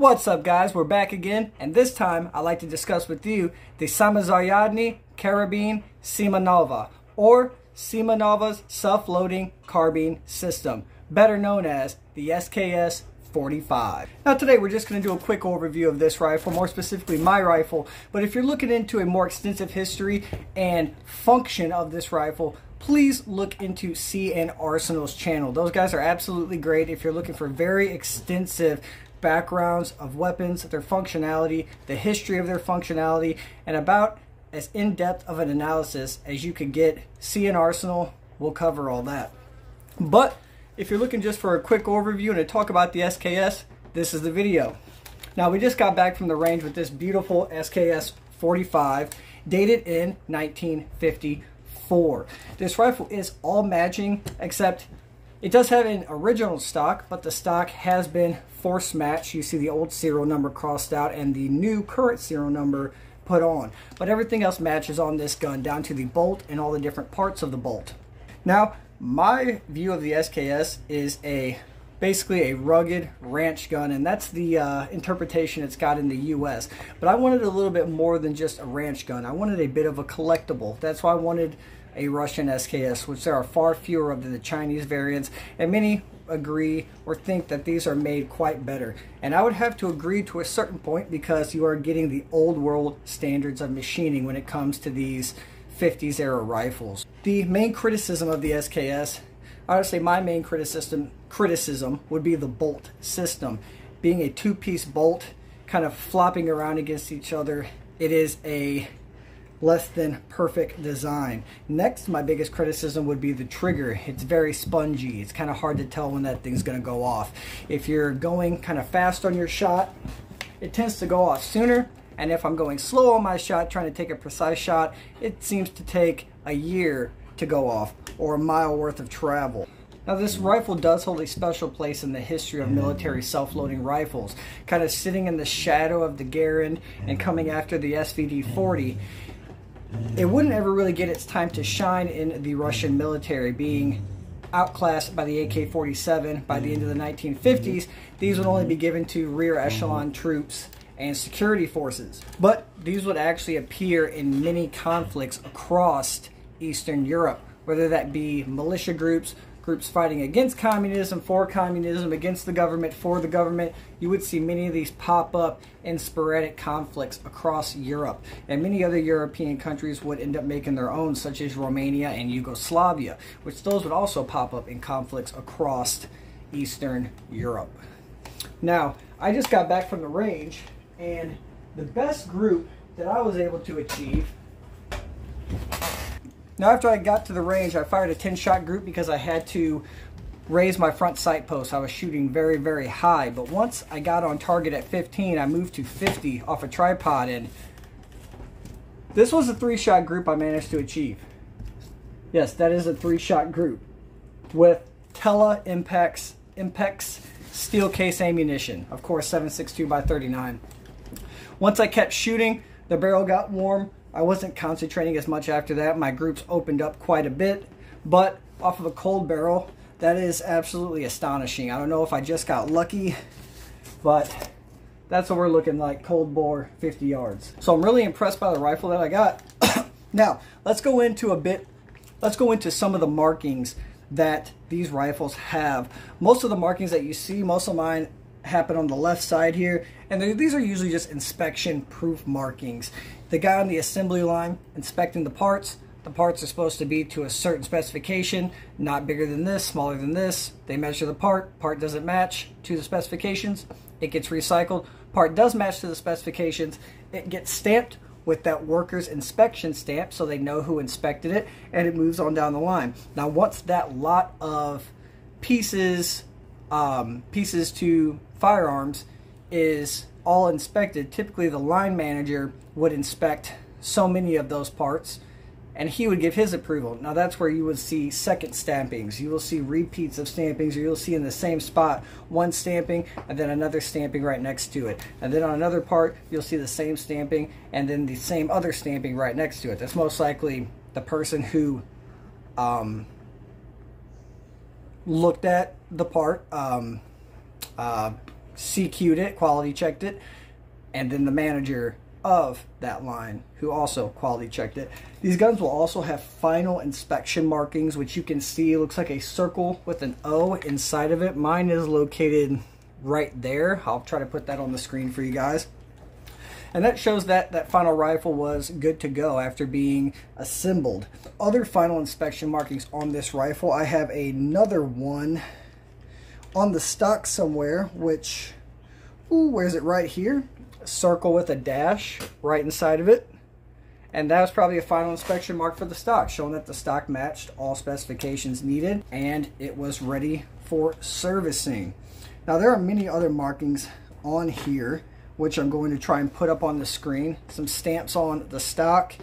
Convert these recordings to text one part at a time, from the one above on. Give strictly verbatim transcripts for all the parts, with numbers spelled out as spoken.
What's up, guys? We're back again, and this time I'd like to discuss with you the Samozaryadny Karabin Simonova, or Simonova's self-loading carbine system, better known as the S K S forty-five. Now today we're just going to do a quick overview of this rifle, more specifically my rifle, but if you're looking into a more extensive history and function of this rifle, please look into C and Rsenal's channel. Those guys are absolutely great if you're looking for very extensive backgrounds of weapons, their functionality, the history of their functionality, and about as in-depth of an analysis as you could get. C and Rsenal will cover all that. But if you're looking just for a quick overview and to talk about the S K S, this is the video. Now, we just got back from the range with this beautiful S K S forty-five, dated in nineteen fifty-four. This rifle is all matching, except it does have an original stock, but the stock has been force matched. You see the old serial number crossed out and the new current serial number put on. But everything else matches on this gun, down to the bolt and all the different parts of the bolt. Now, my view of the S K S is a basically a rugged ranch gun, and that's the uh, interpretation it's got in the U S. But I wanted a little bit more than just a ranch gun. I wanted a bit of a collectible. That's why I wanted a Russian S K S, which there are far fewer of than the Chinese variants, and many agree or think that these are made quite better. And I would have to agree to a certain point, because you are getting the old world standards of machining when it comes to these fifties era rifles. The main criticism of the S K S, honestly my main criticism, criticism would be the bolt system. Being a two-piece bolt kind of flopping around against each other, it is a less than perfect design. Next, my biggest criticism would be the trigger. It's very spongy. It's kind of hard to tell when that thing's going to go off. If you're going kind of fast on your shot, it tends to go off sooner. And if I'm going slow on my shot, trying to take a precise shot, it seems to take a year to go off, or a mile worth of travel. Now, this rifle does hold a special place in the history of military self-loading rifles, kind of sitting in the shadow of the Garand and coming after the S V D forty. It wouldn't ever really get its time to shine in the Russian military, being outclassed by the A K forty-seven by the end of the nineteen fifties. These would only be given to rear echelon troops and security forces. But these would actually appear in many conflicts across Eastern Europe, whether that be militia groups, groups fighting against communism, for communism, against the government, for the government. You would see many of these pop up in sporadic conflicts across Europe. And many other European countries would end up making their own, such as Romania and Yugoslavia, which those would also pop up in conflicts across Eastern Europe. Now, I just got back from the range, and the best group that I was able to achieve. Now, after I got to the range, I fired a ten shot group because I had to raise my front sight post. I was shooting very, very high. But once I got on target at fifteen, I moved to fifty off a tripod. And this was a three shot group I managed to achieve. Yes, that is a three shot group with Tele Impex, Impex steel case ammunition. Of course, seven sixty-two by thirty-nine. Once I kept shooting, the barrel got warm. I wasn't concentrating as much after that. My groups opened up quite a bit, but off of a cold barrel, that is absolutely astonishing. I don't know if I just got lucky, but that's what we're looking like, cold bore, fifty yards. So I'm really impressed by the rifle that I got. Now, let's go into a bit, let's go into some of the markings that these rifles have. Most of the markings that you see, most of mine happen on the left side here, and these are usually just inspection proof markings. The guy on the assembly line inspecting the parts, the parts are supposed to be to a certain specification, not bigger than this, smaller than this. They measure the part, part doesn't match to the specifications, it gets recycled, part does match to the specifications, it gets stamped with that worker's inspection stamp so they know who inspected it, and it moves on down the line. Now, once that lot of pieces um, pieces to firearms is all inspected, typically the line manager would inspect so many of those parts and he would give his approval. Now, that's where you would see second stampings. You will see repeats of stampings, or you'll see in the same spot one stamping and then another stamping right next to it, and then on another part you'll see the same stamping and then the same other stamping right next to it. That's most likely the person who um, looked at the part, um, uh, C Q'd it, quality checked it, and then the manager of that line who also quality checked it. These guns will also have final inspection markings, which you can see looks like a circle with an O inside of it. Mine is located right there. I'll try to put that on the screen for you guys. And that shows that that final rifle was good to go after being assembled. Other final inspection markings on this rifle, I have another one on the stock somewhere, which, ooh, where's it? Right here. A circle with a dash right inside of it. And that was probably a final inspection mark for the stock, showing that the stock matched all specifications needed and it was ready for servicing. Now, there are many other markings on here, which I'm going to try and put up on the screen. Some stamps on the stock.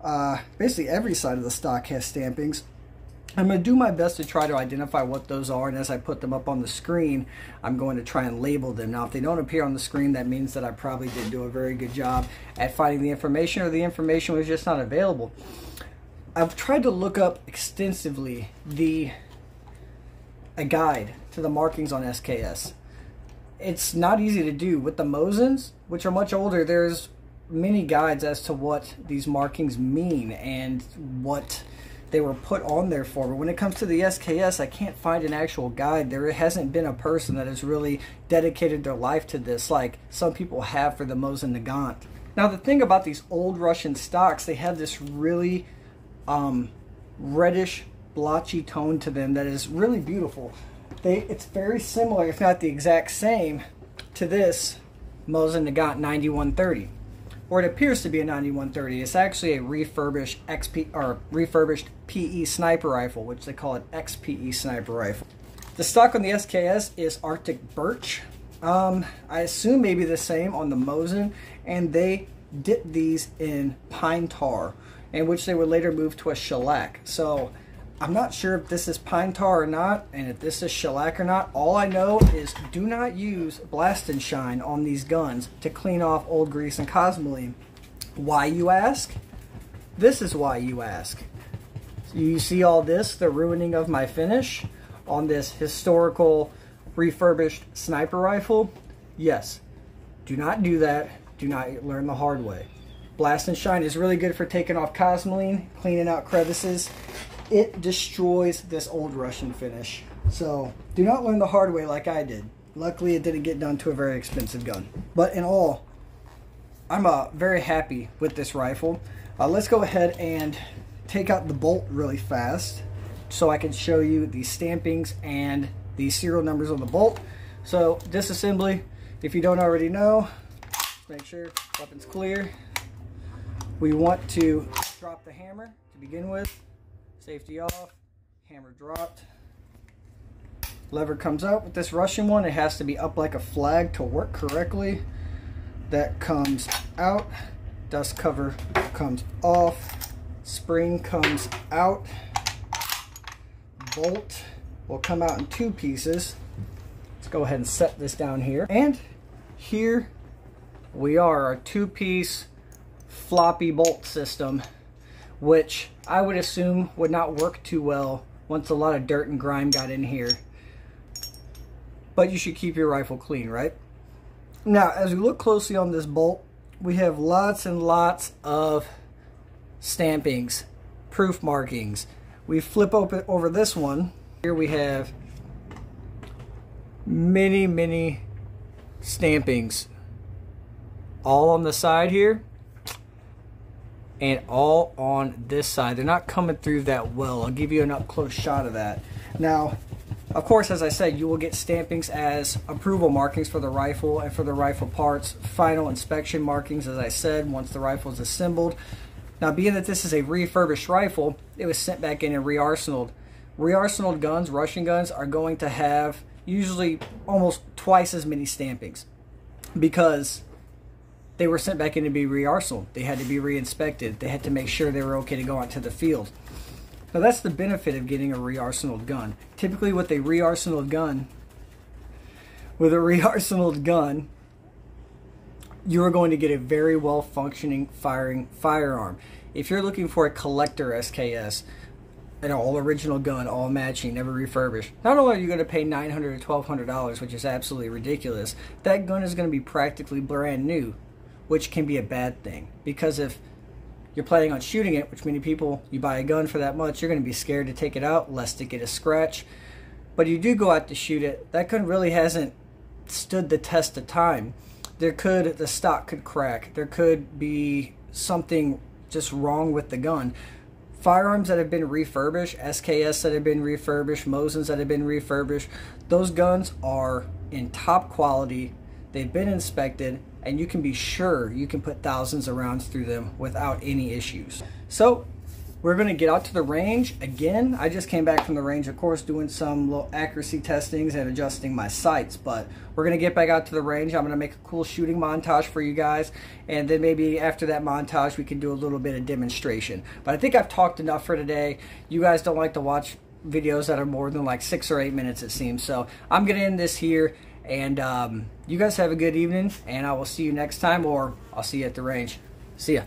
Uh, basically every side of the stock has stampings. I'm going to do my best to try to identify what those are, and as I put them up on the screen, I'm going to try and label them. Now, if they don't appear on the screen, that means that I probably didn't do a very good job at finding the information, or the information was just not available. I've tried to look up extensively the a guide to the markings on S K S. It's not easy to do. With the Mosins, which are much older, there's many guides as to what these markings mean and what they were put on there for. But when it comes to the S K S, I can't find an actual guide. There hasn't been a person that has really dedicated their life to this like some people have for the Mosin Nagant. Now, the thing about these old Russian stocks, they have this really um, reddish, blotchy tone to them that is really beautiful. They, it's very similar, if not the exact same, to this Mosin Nagant ninety-one thirty, or it appears to be a ninety-one thirty. It's actually a refurbished X P or refurbished P E sniper rifle, which they call an X P E sniper rifle. The stock on the S K S is Arctic Birch. Um, I assume maybe the same on the Mosin, and they dip these in pine tar, in which they would later move to a shellac. So I'm not sure if this is pine tar or not, and if this is shellac or not. All I know is do not use Blast and Shine on these guns to clean off old grease and cosmoline. Why, you ask? This is why you ask. So you see all this, the ruining of my finish on this historical refurbished sniper rifle? Yes, do not do that. Do not learn the hard way. Blast and Shine is really good for taking off cosmoline, cleaning out crevices. It destroys this old Russian finish. So do not learn the hard way like I did. Luckily, it didn't get done to a very expensive gun. But in all, I'm uh, very happy with this rifle. Uh, let's go ahead and take out the bolt really fast so I can show you the stampings and the serial numbers on the bolt. So disassembly, if you don't already know, make sure weapon's clear. We want to drop the hammer to begin with. Safety off, hammer dropped, lever comes out. With this Russian one, it has to be up like a flag to work correctly. That comes out, dust cover comes off, spring comes out, bolt will come out in two pieces. Let's go ahead and set this down here. And here we are, our two-piece floppy bolt system, which I would assume would not work too well once a lot of dirt and grime got in here. But you should keep your rifle clean, right? Now, as we look closely on this bolt, we have lots and lots of stampings, proof markings. We flip open over this one. Here we have many, many stampings all on the side here, and all on this side. They're not coming through that well. I'll give you an up-close shot of that. Now, of course, as I said, you will get stampings as approval markings for the rifle and for the rifle parts, final inspection markings, as I said, once the rifle is assembled. Now, being that this is a refurbished rifle, it was sent back in and re-arsenaled. Re-arsenaled guns, Russian guns, are going to have usually almost twice as many stampings because they were sent back in to be re-arsenaled. They had to be re-inspected. They had to make sure they were okay to go out to the field. Now, that's the benefit of getting a re-arsenaled gun. Typically, with a re-arsenaled gun, with a re-arsenaled gun, you are going to get a very well-functioning firing firearm. If you're looking for a collector S K S, an all-original gun, all matching, never refurbished. Not only are you going to pay nine hundred dollars or twelve hundred dollars, which is absolutely ridiculous, that gun is going to be practically brand new, which can be a bad thing. Because if you're planning on shooting it, which many people, you buy a gun for that much, you're going to be scared to take it out, lest it get a scratch. But you do go out to shoot it, that gun really hasn't stood the test of time. There could, the stock could crack, there could be something just wrong with the gun. Firearms that have been refurbished, S K S that have been refurbished, Mosins that have been refurbished, those guns are in top quality, they've been inspected, and you can be sure you can put thousands of rounds through them without any issues. So we're going to get out to the range again. I just came back from the range, of course, doing some little accuracy testings and adjusting my sights, but we're going to get back out to the range. I'm going to make a cool shooting montage for you guys, and then maybe after that montage we can do a little bit of demonstration. But I think I've talked enough for today. You guys don't like to watch videos that are more than like six or eight minutes, it seems, so I'm going to end this here, and um, you guys have a good evening, and I will see you next time, or I'll see you at the range. See ya.